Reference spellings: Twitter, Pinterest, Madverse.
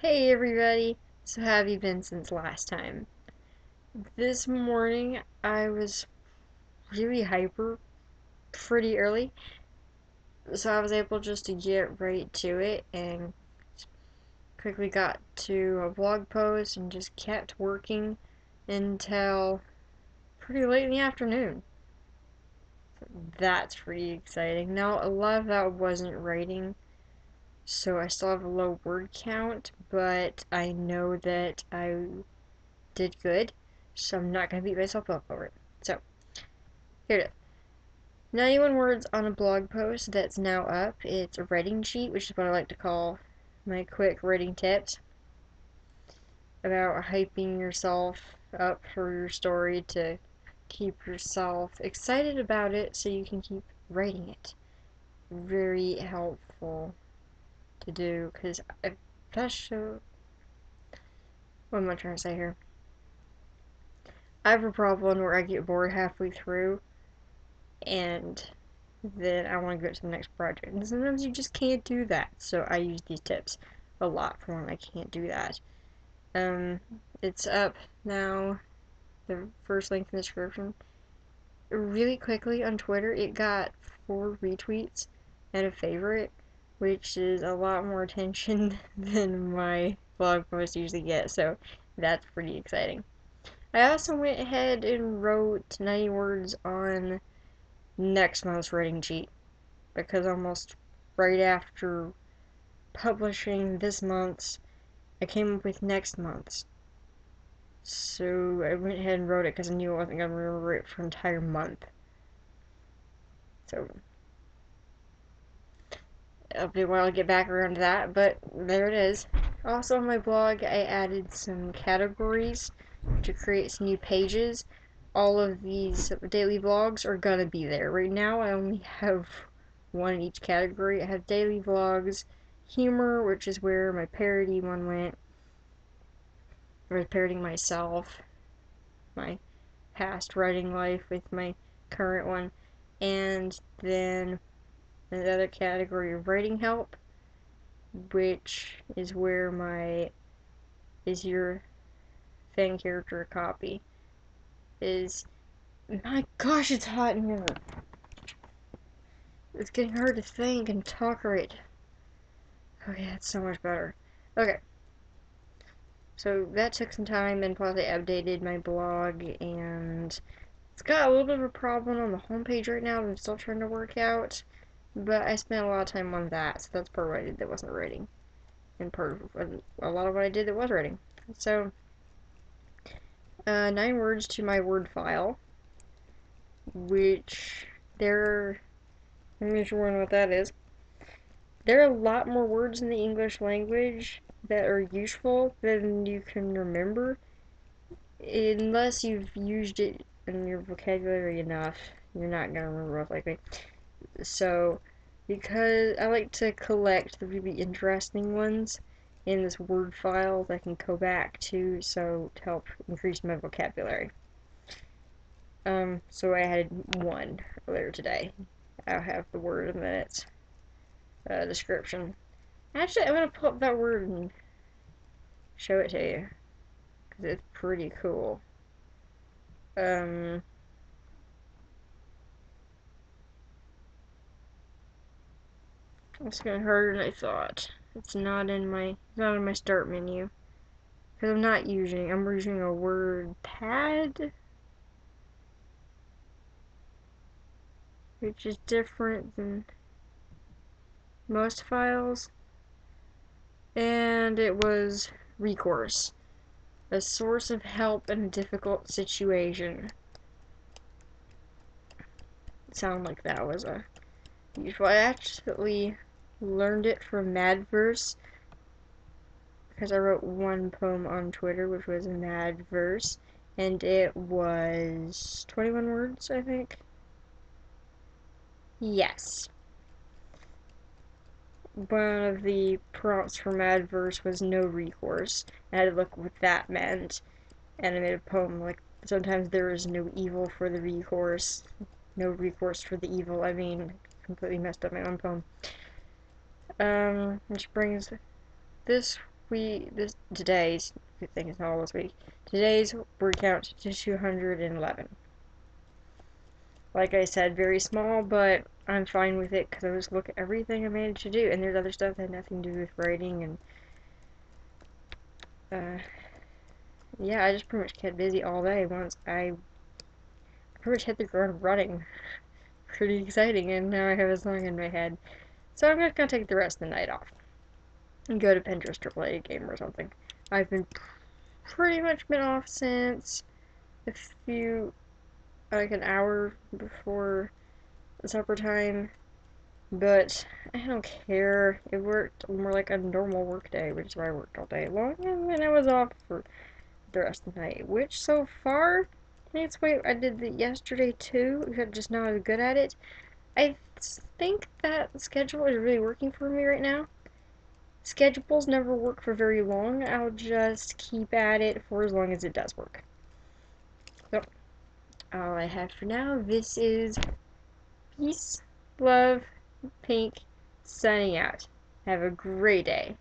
Hey everybody, so how have you been since last time? This morning I was really hyper pretty early, so I was able just to get right to it and quickly got to a blog post and just kept working until pretty late in the afternoon. That's pretty exciting. Now a lot of that wasn't writing, so I still have a low word count, but I know that I did good, so I'm not going to beat myself up over it. So, here it is. 91 words on a blog post that's now up. It's a writing sheet, which is what I like to call my quick writing tips about hyping yourself up for your story to keep yourself excited about it so you can keep writing it. Very helpful to do, because I have a problem where I get bored halfway through and then I want to go to the next project, and sometimes you just can't do that, so I use these tips a lot for when I can't do that. It's up now, the first link in the description. Really quickly on Twitter it got 4 retweets and a favorite, which is a lot more attention than my blog posts usually get, so that's pretty exciting. I also went ahead and wrote 90 words on next month's writing sheet, because almost right after publishing this month's, I came up with next month's. So I went ahead and wrote it because I knew I wasn't going to remember it for an entire month. So it'll be a while to get back around to that, but there it is. Also on my blog, I added some categories to create some new pages. All of these daily vlogs are gonna be there. Right now, I only have one in each category. I have daily vlogs, humor, which is where my parody one went. I was parodying myself, my past writing life with my current one, and then the other category of writing help, which is where my Is Your Thing character copy is. My gosh, it's hot in here. It's getting hard to think and talk right. Okay, that's so much better. Okay, so that took some time, and plus I updated my blog, and it's got a little bit of a problem on the homepage right now that I'm still trying to work out. But I spent a lot of time on that, so that's part of what I did that wasn't writing. And part of a lot of what I did that was writing. So, 9 words to my word file. Which, let me show you what that is. There are a lot more words in the English language that are useful than you can remember. Unless you've used it in your vocabulary enough, you're not going to remember most likely. So, because I like to collect the really interesting ones in this word file that I can go back to, so to help increase my vocabulary. So I had one earlier today. I'll have the word in a minute. Description. Actually, I'm going to pull up that word and show it to you, because it's pretty cool. It's gonna harder than I thought. It's not in my start menu, because I'm using a word pad, which is different than most files. And it was recourse, a source of help in a difficult situation. It sounded like that was a useful. I actually learned it from Madverse, because I wrote one poem on Twitter, which was Madverse, and it was 21 words, I think. Yes. One of the prompts for Madverse was no recourse, and I had to look what that meant, and I made a poem like, sometimes there is no evil for the recourse, no recourse for the evil. I mean, completely messed up my own poem. Which brings this today's thing is not all this week. Today's word count to 211. Like I said, very small, but I'm fine with it because I just look at everything I managed to do, and there's other stuff that had nothing to do with writing, and yeah, I just pretty much kept busy all day. Once I pretty much hit the ground running. Pretty exciting, and now I have a song in my head. So I'm just gonna take the rest of the night off and go to Pinterest or play a game or something. I've been pretty much off since a few, like an hour before supper time, but I don't care. It worked more like a normal work day, which is why I worked all day long, and then I was off for the rest of the night, which so far, that's why I did that yesterday too, because I'm just not as good at it. I think that schedule is really working for me right now. Schedules never work for very long. I'll just keep at it for as long as it does work. So, all I have for now, this is Peace, Love, Pink, signing out. Have a great day.